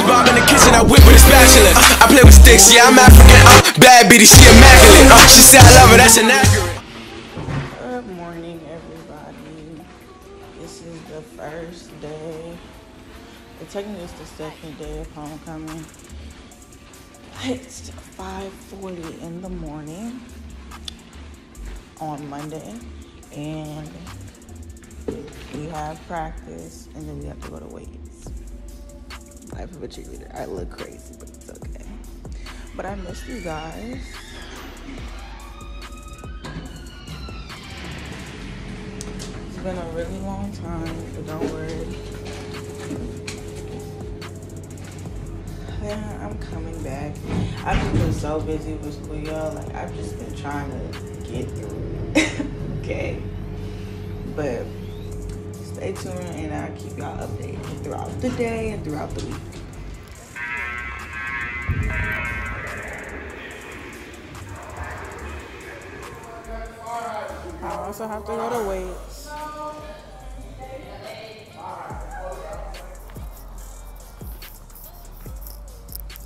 Rose bomb in the kitchen, I whip with a spatula. I play with sticks, yeah, I'm African. Bad bitty, she immaculate. She said I love her, that's inaccurate. Good morning, everybody. This is the first day. Well, technically, it's the second day of homecoming. It's 5:40 in the morning on Monday, and we have practice, and then we have to go to weights. Life of a cheerleader. I look crazy, but it's okay. But I miss you guys. It's been a really long time, but don't worry. Yeah, I'm coming back. I've just been so busy with school, y'all. Like, I've just been trying to get through it. Okay? But stay tuned, and I'll keep y'all updated throughout the day and throughout the week. I also have to go to weights.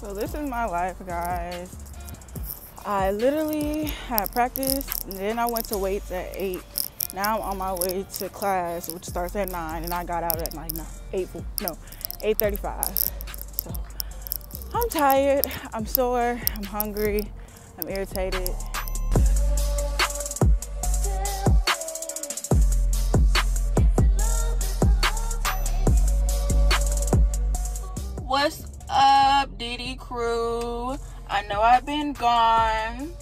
So this is my life, guys. I literally had practice, and then I went to weights at 8. Now I'm on my way to class, which starts at 9, and I got out at like 8:35. So I'm tired, I'm sore, I'm hungry, I'm irritated. What's up, DD Crew? I know I've been gone,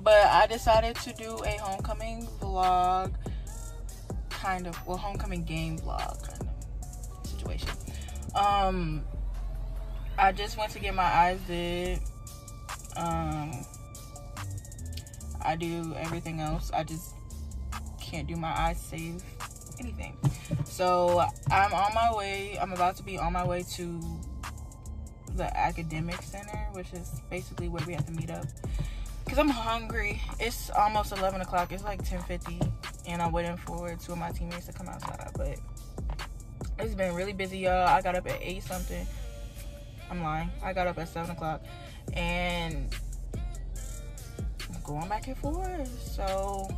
but I decided to do a homecoming vlog, kind of, well, homecoming game vlog kind of situation. I just went to get my eyes did. I do everything else. I just can't do my eyes, save anything. So I'm on my way. I'm about to be on my way to the academic center, which is basically where we have to meet up. Because I'm hungry. It's almost 11 o'clock. It's like 10:50. And I'm waiting for two of my teammates to come outside. But it's been really busy, y'all. I got up at 8 something. I'm lying. I got up at 7 o'clock. And I'm going back and forth. So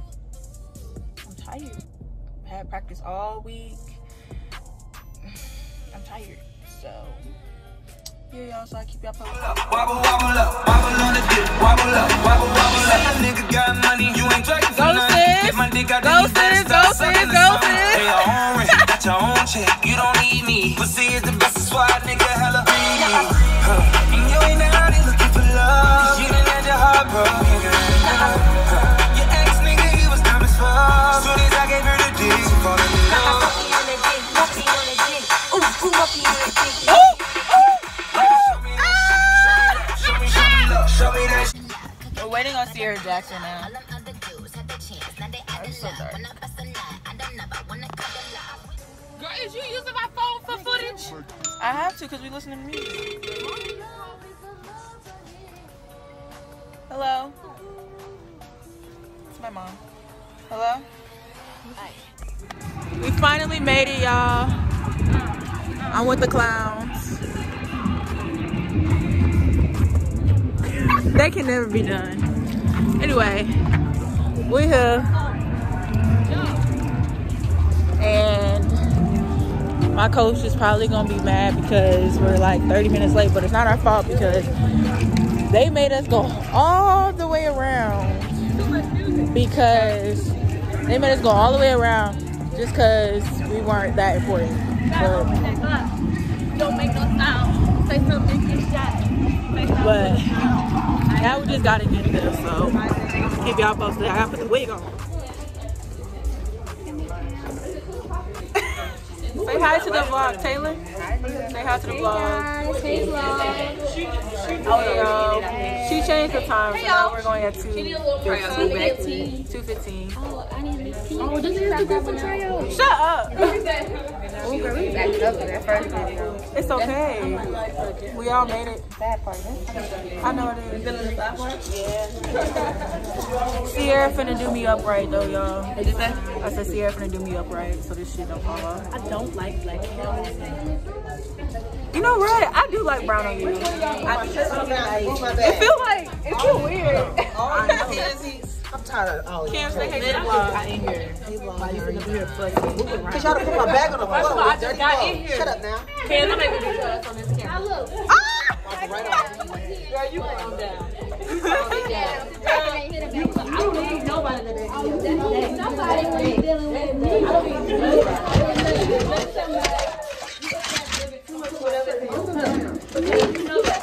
I'm tired. I had practice all week. I'm tired. So yeah, y'all, so I keep y'all posted. Wobble, wobble up, wobble on the dick, wobble up, wobble, wobble up. Nigga got money, you ain't drinking for nothing. Get my dick out, go sis, go sis, go sis. Pay your own rent, got your own check, you don't need me. But see, it's the best, is why nigga hella greedy. And you ain't out here looking for love, 'cause you done had your heart broken. Your ex nigga, he was dumb as fuck. Soon as I gave her the dick, she falling in love. Monkey on the dick, monkey on the dick. Ooh, ooh, monkey on the dick. Ooh. We're waiting on Sierra Jackson now. I'm so sorry. Girl, is you using my phone for footage? I have to, because we listen to music. Hello? It's my mom. Hello? Hi. We finally made it, y'all. I'm with the clowns. That can never be done. Anyway, we here, and my coach is probably gonna be mad because we're like 30 minutes late, but it's not our fault because they made us go all the way around just because we weren't that important. Don't make no sound. Say something, get shot. But now we just gotta get there, so keep y'all posted. I gotta put the wig on. Say hi to the vlog, Taylor. Say hi to the vlog. Hey guys. She changed the time, so now we're going at 2:15. Oh, I need to pee. Oh, this is the good for trail. Shut up. Oh, girl, we backed up in that first video. It's okay. We all made it. Bad part, huh? I know it is. Yeah. Sierra finna do me up right though, y'all. I said Sierra finna do me up right, so this shit don't fall off. I don't like black. You know what? I do like brown on you. It feels like it's too weird. All I'm tired of all of you. Can't say hey, I ain't here. Why you finna be here flexing? Cause y'all done put my bag on the floor. I just got in here. Shut up now. Can't nobody be us on this camera. I look. Girl, you on down. I don't need nobody today. Somebody ain't dealing with me. I don't need nobody. You know that.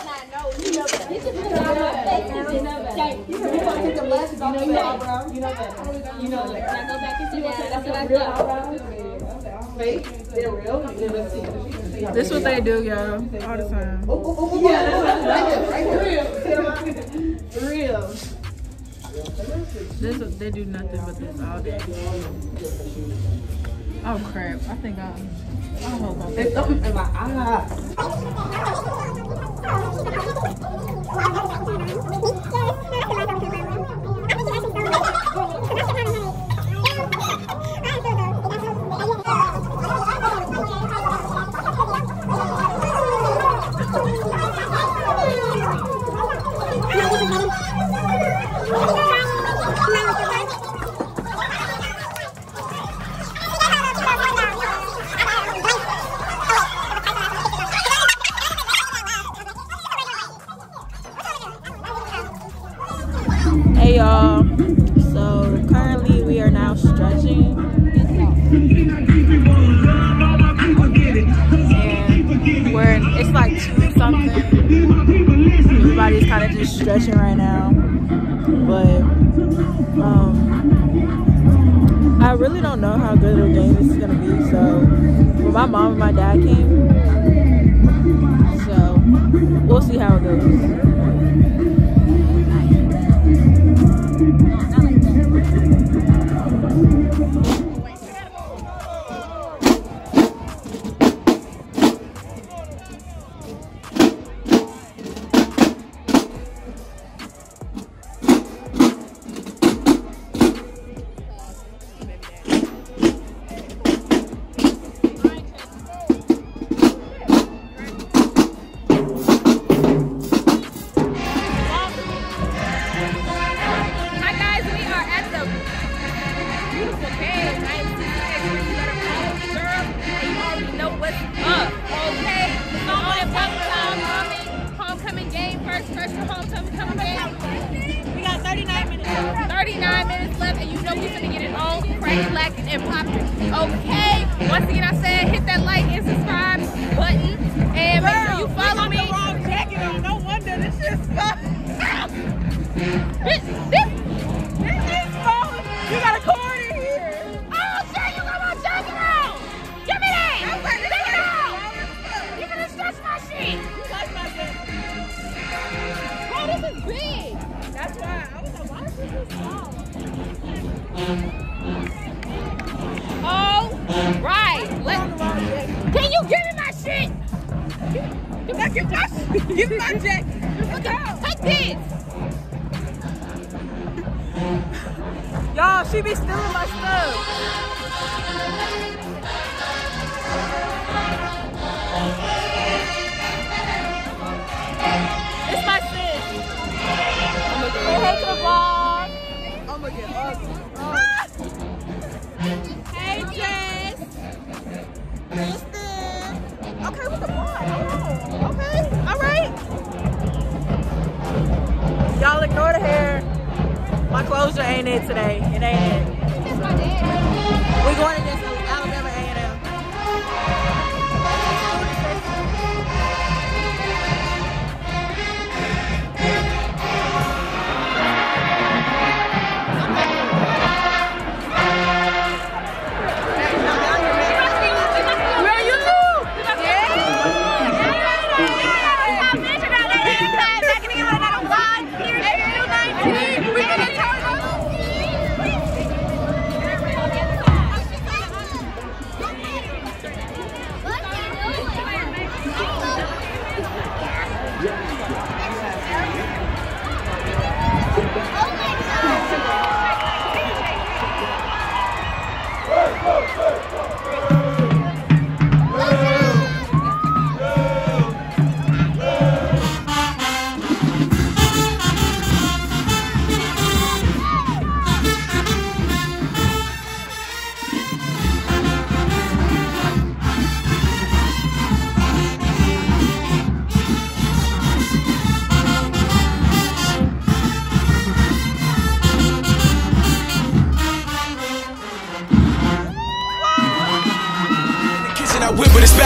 This is what they do, y'all, all the time. Real. This, they do nothing but this all day. Oh crap! I think I hope I picked something in my eye. Y'all, so currently we are now stretching and we're, it's like 2 something, everybody's kind of just stretching right now, but I really don't know how good of a day this is gonna be. So when my mom and my dad came, so we'll see how it goes.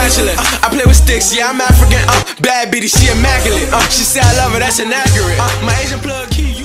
spatula. I play with sticks, yeah, I'm African. Bad bitty, she immaculate. She say I love her, that's inaccurate. My Asian plug key.